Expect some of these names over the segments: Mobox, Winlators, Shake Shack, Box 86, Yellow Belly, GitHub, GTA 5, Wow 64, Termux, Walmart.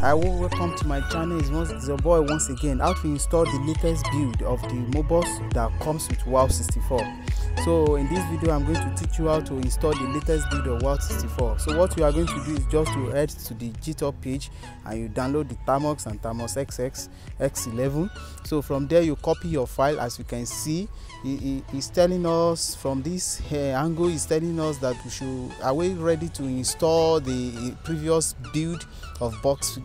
Hi, welcome to my channel. It's your boy once again, how to install the latest build of the Mobox that comes with Wow 64. So in this video I'm going to teach you how to install the latest build of Wow 64. So what you are going to do is just to head to the GitHub page and you download the Termux and Termux XX X11. So from there you copy your file. As you can see, it's telling us from this angle, it's telling us that we should, are we ready to install the previous build of Box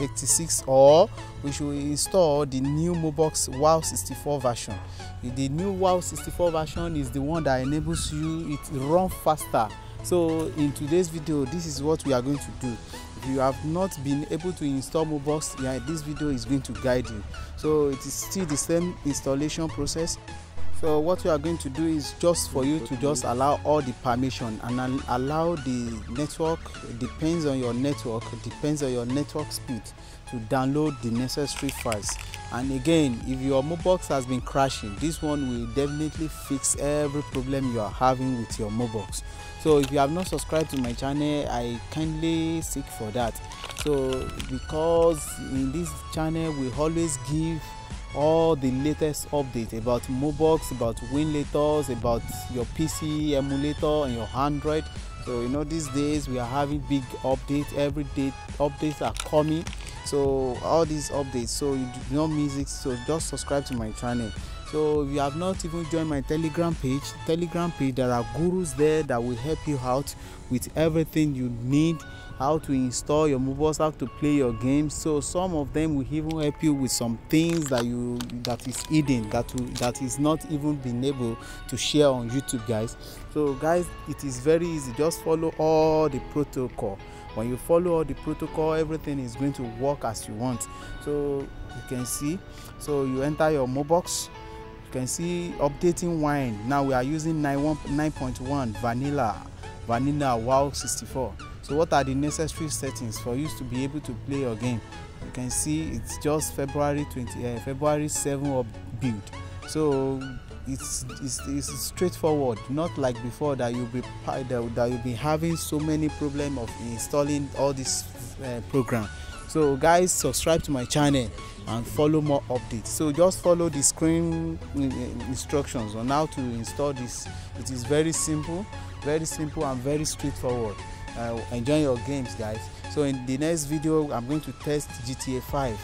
86, or we should install the new Mobox Wow 64 version. The new Wow 64 version is the one that enables you it run faster. So in today's video, this is what we are going to do. If you have not been able to install Mobox, yeah, this video is going to guide you. So it is still the same installation process. So what we are going to do is just for you to just allow all the permission and allow the network, depends on your network speed, to download the necessary files. And again, if your Mobox has been crashing, this one will definitely fix every problem you are having with your Mobox. So if you have not subscribed to my channel, I kindly seek for that. So because in this channel we always give all the latest updates about Mobox, about Winlators, about your PC emulator and your Android. So you know, these days we are having big updates. Every day updates are coming, so all these updates, so you do not miss it. So just subscribe to my channel. So if you have not even joined my telegram page, there are gurus there that will help you out with everything you need, how to install your Mobox, how to play your games. So some of them will even help you with some things that is hidden, that is not even been able to share on YouTube, guys. So guys, it is very easy, just follow all the protocol. When you follow all the protocol, everything is going to work as you want. So you can see, so you enter your Mobox. You can see updating wine. Now we are using 9.1 vanilla Wow 64. So what are the necessary settings for you to be able to play your game? You can see it's just February 7 build. So it's straightforward, not like before that you'll be having so many problems of installing all this program. So guys, subscribe to my channel and follow more updates. So just follow the screen instructions on how to install this. It is very simple and very straightforward. Enjoy your games, guys. So in the next video I'm going to test GTA 5.